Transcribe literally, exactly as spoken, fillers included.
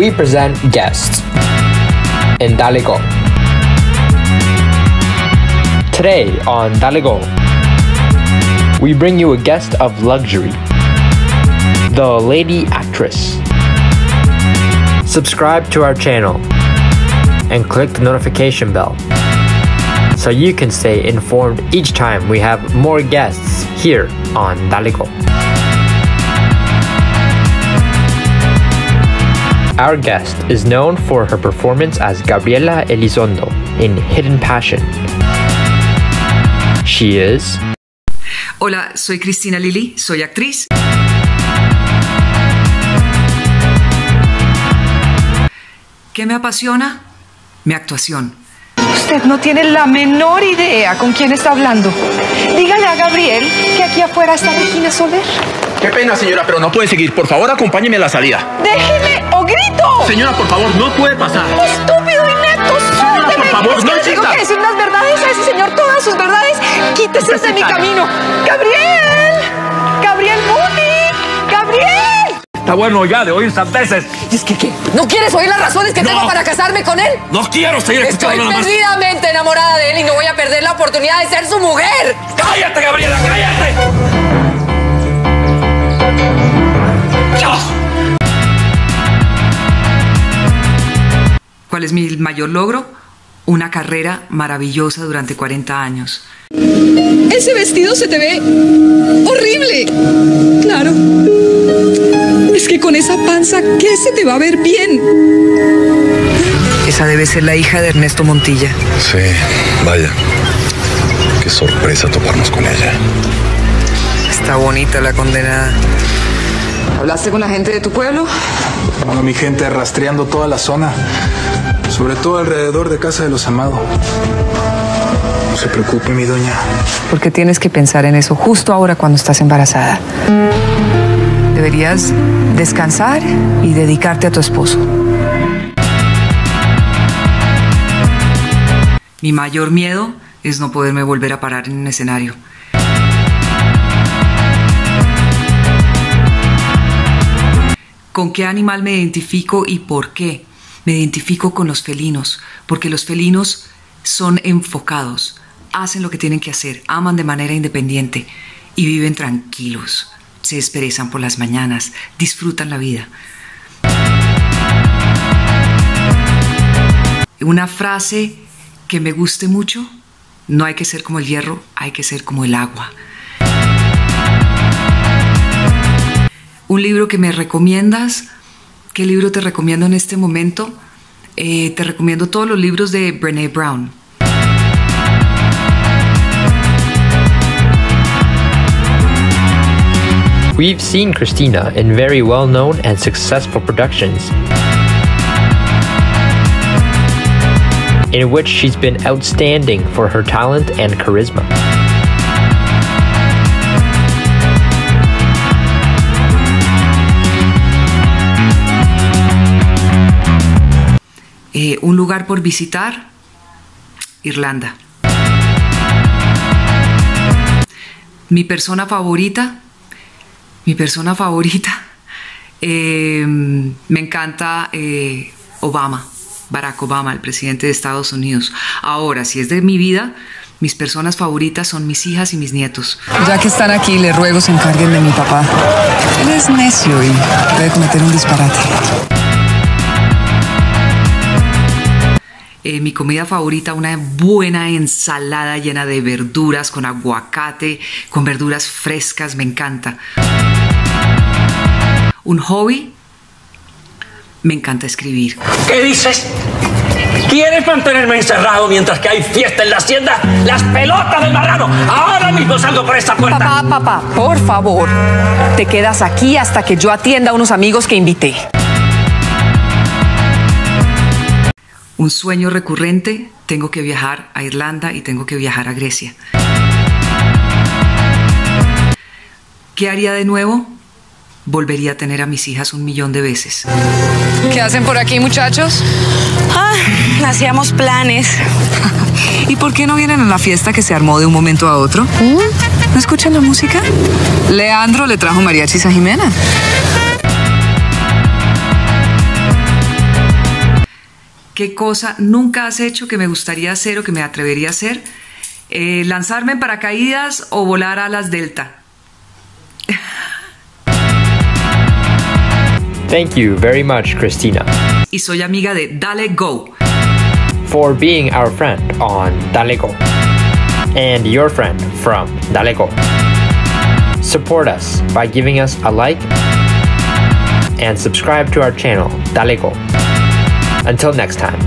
we present guests in Dale-Go. Today on Dale-Go, we bring you a guest of luxury, the lady actress. Subscribe to our channel and click the notification bell so you can stay informed each time we have more guests here on Dale-Go. Our guest is known for her performance as Gabriela Elizondo in Hidden Passion. She is... Hola, soy Kristina Lilley, soy actriz. ¿Qué me apasiona? Mi actuación. Usted no tiene la menor idea con quién está hablando. Dígale a Gabriel que aquí afuera está Regina Soler. Qué pena, señora, pero no puede seguir. Por favor, acompáñeme a la salida. ¡Déjeme o grito! Señora, por favor, no puede pasar. ¡Estúpido, inepto! Señora, por favor, no exista. Tengo que decir unas verdades a ese señor, todas sus verdades. Quítese de mi camino. ¡Gabriel! ¡Gabriel Muti! ¡Gabriel! Está bueno ya de oír sandeces. ¿Y es que qué? ¿No quieres oír las razones que no. tengo para casarme con él? No quiero seguir escuchando nada más. Estoy perdidamente enamorada de él y no voy a perder la oportunidad de ser su mujer. ¡Cállate, Gabriela, cállate! ¿Cuál es mi mayor logro? Una carrera maravillosa durante cuarenta años. Ese vestido se te ve horrible. Claro. Es que con esa panza, ¿qué se te va a ver bien? Esa debe ser la hija de Ernesto Montilla. Sí, vaya. Qué sorpresa toparnos con ella. Está bonita la condenada. ¿Hablaste con la gente de tu pueblo? Bueno, mi gente rastreando toda la zona, sobre todo alrededor de Casa de los Amados. No se preocupe, mi doña. Porque tienes que pensar en eso justo ahora cuando estás embarazada. Deberías descansar y dedicarte a tu esposo. Mi mayor miedo es no poderme volver a parar en un escenario. ¿Con qué animal me identifico y por qué? Me identifico con los felinos, porque los felinos son enfocados, hacen lo que tienen que hacer, aman de manera independiente y viven tranquilos, se desperezan por las mañanas, disfrutan la vida. Una frase que me guste mucho: no hay que ser como el hierro, hay que ser como el agua. Un libro que me recomiendas. ¿Qué libro te recomiendo en este momento? Eh, te recomiendo todos los libros de Brené Brown. We've seen Kristina in very well-known and successful productions in which she's been outstanding for her talent and charisma. Eh, un lugar por visitar, Irlanda. Mi persona favorita, mi persona favorita, eh, me encanta eh, Obama, Barack Obama, el presidente de Estados Unidos. Ahora, si es de mi vida, mis personas favoritas son mis hijas y mis nietos. Ya que están aquí, les ruego se encarguen de mi papá. Él es necio y puede cometer un disparate. Eh, mi comida favorita, una buena ensalada llena de verduras, con aguacate, con verduras frescas, me encanta. Un hobby, me encanta escribir. ¿Qué dices? ¿Quieres mantenerme encerrado mientras que hay fiesta en la hacienda? ¡Las pelotas del marrano! ¡Ahora mismo salgo por esta puerta! Papá, papá, por favor, te quedas aquí hasta que yo atienda a unos amigos que invité. Un sueño recurrente, tengo que viajar a Irlanda y tengo que viajar a Grecia. ¿Qué haría de nuevo? Volvería a tener a mis hijas un millón de veces. ¿Qué hacen por aquí, muchachos? Ah, hacíamos planes. ¿Y por qué no vienen a la fiesta que se armó de un momento a otro? ¿No escuchan la música? Leandro le trajo mariachi San Jimena. ¿Qué cosa nunca has hecho que me gustaría hacer o que me atrevería a hacer? Eh, ¿Lanzarme en paracaídas o volar alas delta? Thank you very much, Kristina. Y soy amiga de Dale-Go. For being our friend on Dale-Go. And your friend from Dale-Go. Support us by giving us a like and subscribe to our channel, Dale-Go. Until next time.